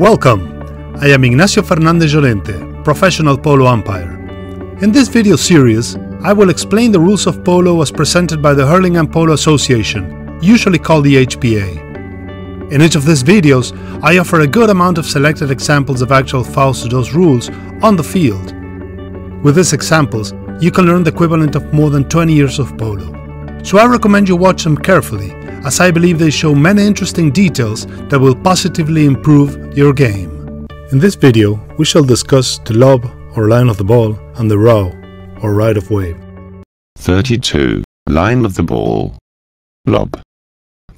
Welcome! I am Ignacio Fernandez Llorente, professional polo umpire. In this video series, I will explain the rules of polo as presented by the Hurlingham Polo Association, usually called the HPA. In each of these videos, I offer a good amount of selected examples of actual fouls to those rules on the field. With these examples, you can learn the equivalent of more than 20 years of polo. So I recommend you watch them carefully, as I believe they show many interesting details that will positively improve your game. In this video, we shall discuss the lob or line of the ball and the row or right of way. 32. Line of the ball. Lob.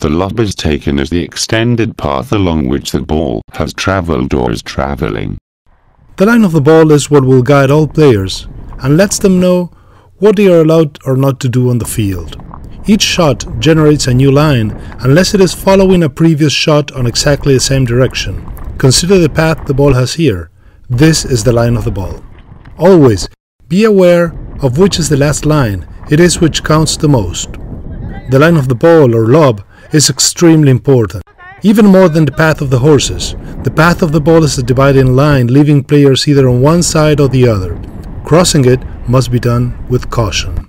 The lob is taken as the extended path along which the ball has traveled or is traveling. The line of the ball is what will guide all players and lets them know what they are allowed or not to do on the field. Each shot generates a new line unless it is following a previous shot on exactly the same direction. Consider the path the ball has here. This is the line of the ball. Always be aware of which is the last line. It is which counts the most. The line of the ball or lob is extremely important, even more than the path of the horses. The path of the ball is a dividing line, leaving players either on one side or the other. Crossing it must be done with caution.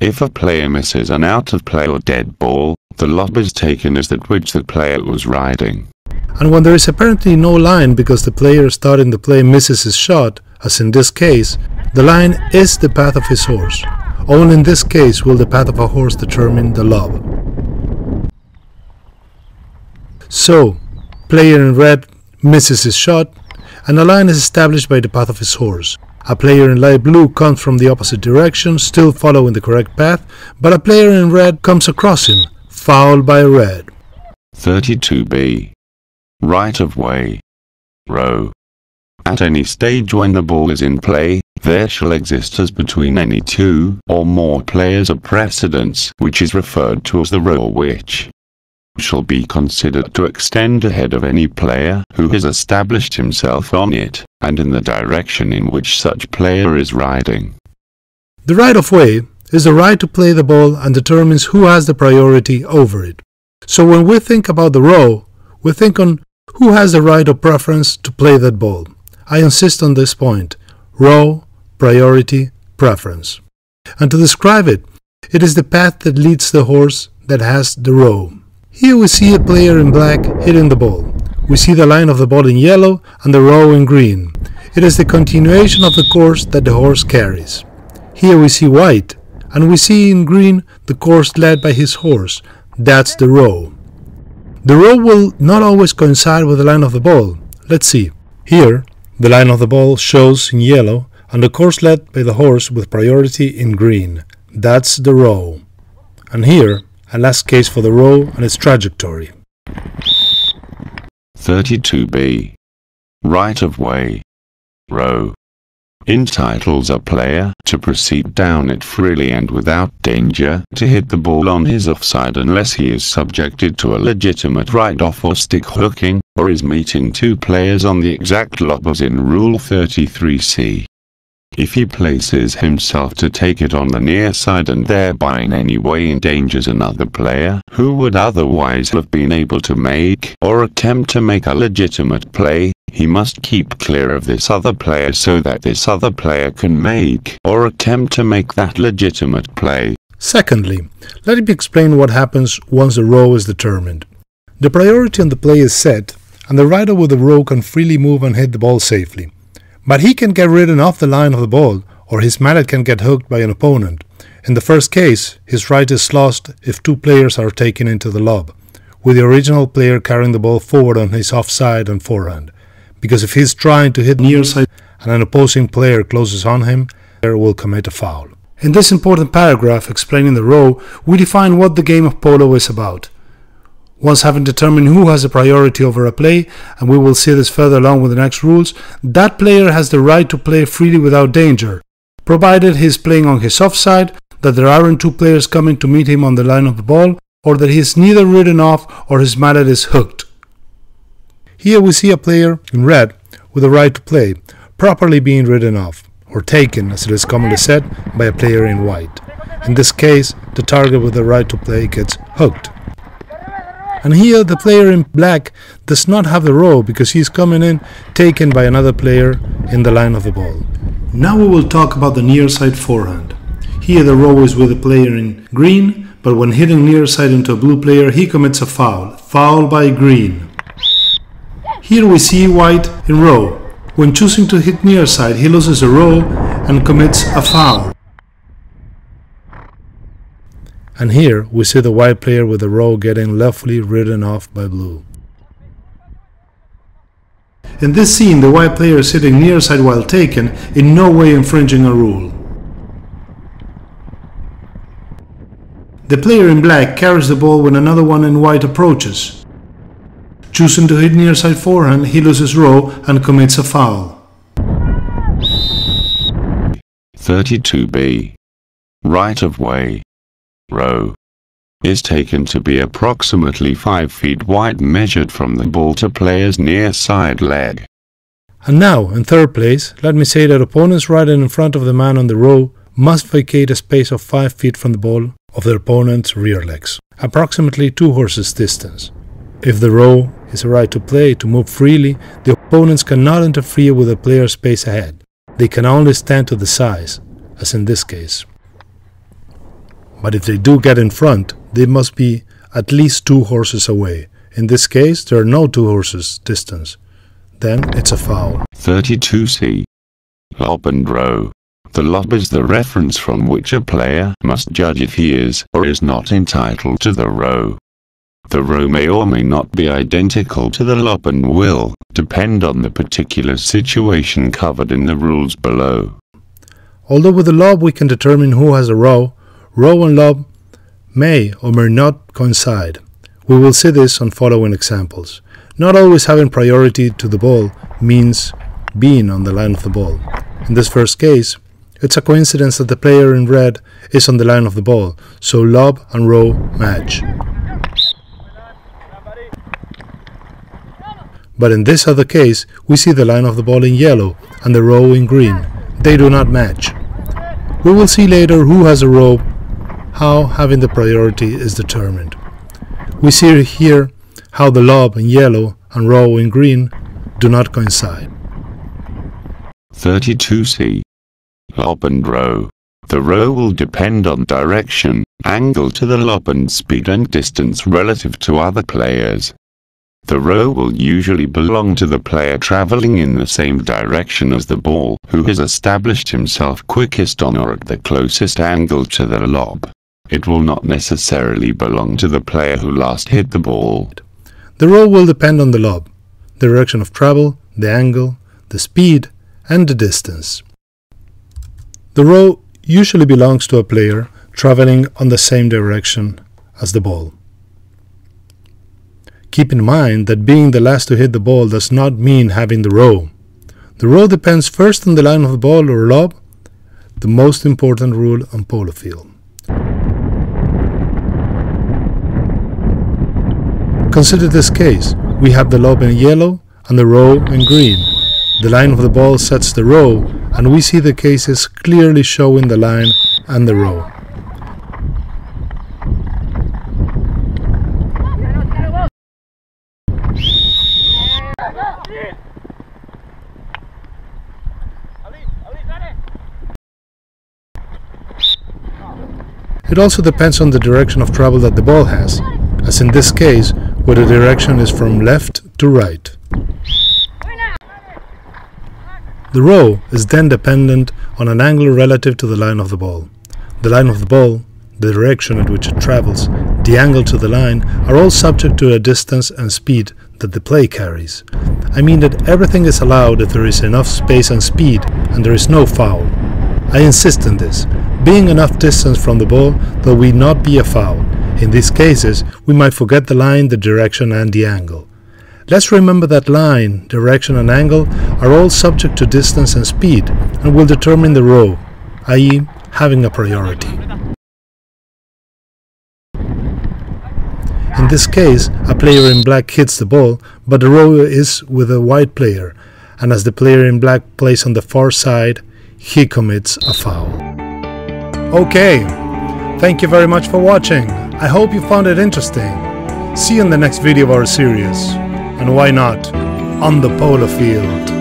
If a player misses an out of play or dead ball, the lob is taken as that which the player was riding. And when there is apparently no line because the player starting the play misses his shot, as in this case, the line is the path of his horse. Only in this case will the path of a horse determine the lob. So, player in red misses his shot, and a line is established by the path of his horse. A player in light blue comes from the opposite direction, still following the correct path, but a player in red comes across him, fouled by red. 32b. Right of way. Row. At any stage when the ball is in play, there shall exist as between any two or more players a precedence which is referred to as the row, which shall be considered to extend ahead of any player who has established himself on it, and in the direction in which such player is riding. The right of way is the right to play the ball and determines who has the priority over it. So when we think about the row, we think on who has the right or preference to play that ball. I insist on this point: row, priority, preference. And to describe it, it is the path that leads the horse that has the row. Here we see a player in black hitting the ball. We see the line of the ball in yellow and the row in green. It is the continuation of the course that the horse carries. Here we see white, and we see in green the course led by his horse. That's the row. The row will not always coincide with the line of the ball. Let's see. Here, the line of the ball shows in yellow and the course led by the horse with priority in green. That's the row. And here, a last case for the row and its trajectory. 32b. Right of way. Row. Entitles a player to proceed down it freely and without danger to hit the ball on his offside unless he is subjected to a legitimate right-off or stick hooking, or is meeting two players on the exact lob as in Rule 33c. If he places himself to take it on the near side and thereby in any way endangers another player who would otherwise have been able to make or attempt to make a legitimate play, he must keep clear of this other player so that this other player can make or attempt to make that legitimate play. Secondly, let me explain what happens once the row is determined. The priority on the play is set, and the rider with the row can freely move and hit the ball safely. But he can get ridden off the line of the ball, or his mallet can get hooked by an opponent. In the first case, his right is lost if two players are taken into the lob, with the original player carrying the ball forward on his offside and forehand. Because if he's trying to hit near side and an opposing player closes on him, the player will commit a foul. In this important paragraph explaining the row, we define what the game of polo is about. Once having determined who has a priority over a play, and we will see this further along with the next rules, that player has the right to play freely without danger, provided he is playing on his offside, that there aren't two players coming to meet him on the line of the ball, or that he is neither ridden off or his mallet is hooked. Here we see a player in red with a right to play, properly being ridden off, or taken, as it is commonly said, by a player in white. In this case, the target with the right to play gets hooked. And here the player in black does not have the roll because he's coming in taken by another player in the line of the ball. Now we will talk about the near side forehand. Here the roll is with the player in green, but when hitting near side into a blue player he commits a foul. Foul by green. Here we see white in row. When choosing to hit near side he loses a roll and commits a foul. And here we see the white player with the roll getting lawfully ridden off by blue. In this scene, the white player is hitting near side while taken, in no way infringing a rule. The player in black carries the ball when another one in white approaches. Choosing to hit near side forehand, he loses roll and commits a foul. 32B. Right of way. Row is taken to be approximately 5 feet wide measured from the ball to player's near side leg. And now, in third place, let me say that opponents riding in front of the man on the row must vacate a space of 5 feet from the ball of their opponent's rear legs, approximately 2 horses distance. If the row is a right to play, to move freely, the opponents cannot interfere with the player's space ahead. They can only stand to the sides, as in this case. But if they do get in front, they must be at least 2 horses away. In this case, there are no 2 horses distance. Then it's a foul. 32C. Lob and row. The lob is the reference from which a player must judge if he is or is not entitled to the row. The row may or may not be identical to the lob and will depend on the particular situation covered in the rules below. Although with the lob we can determine who has a row, row and lob may or may not coincide. We will see this on following examples. Not always having priority to the ball means being on the line of the ball. In this first case, it's a coincidence that the player in red is on the line of the ball, so lob and row match. But in this other case, we see the line of the ball in yellow and the row in green. They do not match. We will see later who has a row, how having the priority is determined. We see here how the lob in yellow and row in green do not coincide. 32C. Lob and row. The row will depend on direction, angle to the lob and speed and distance relative to other players. The row will usually belong to the player traveling in the same direction as the ball, who has established himself quickest on or at the closest angle to the lob. It will not necessarily belong to the player who last hit the ball. The row will depend on the lob, the direction of travel, the angle, the speed, and the distance. The row usually belongs to a player traveling on the same direction as the ball. Keep in mind that being the last to hit the ball does not mean having the row. The row depends first on the line of the ball or lob, the most important rule on polo field. Consider this case. We have the lob in yellow and the row in green. The line of the ball sets the row, and we see the cases clearly showing the line and the row. It also depends on the direction of travel that the ball has, as in this case, where the direction is from left to right. The row is then dependent on an angle relative to the line of the ball. The line of the ball, the direction at which it travels, the angle to the line are all subject to a distance and speed that the play carries. I mean that everything is allowed if there is enough space and speed and there is no foul. I insist on this, being enough distance from the ball there will not be a foul. In these cases, we might forget the line, the direction and the angle. Let's remember that line, direction and angle are all subject to distance and speed and will determine the row, i.e. having a priority. In this case, a player in black hits the ball, but the row is with a white player, and as the player in black plays on the far side, he commits a foul. Okay, thank you very much for watching. I hope you found it interesting. See you in the next video of our series, and why not, on the polo field.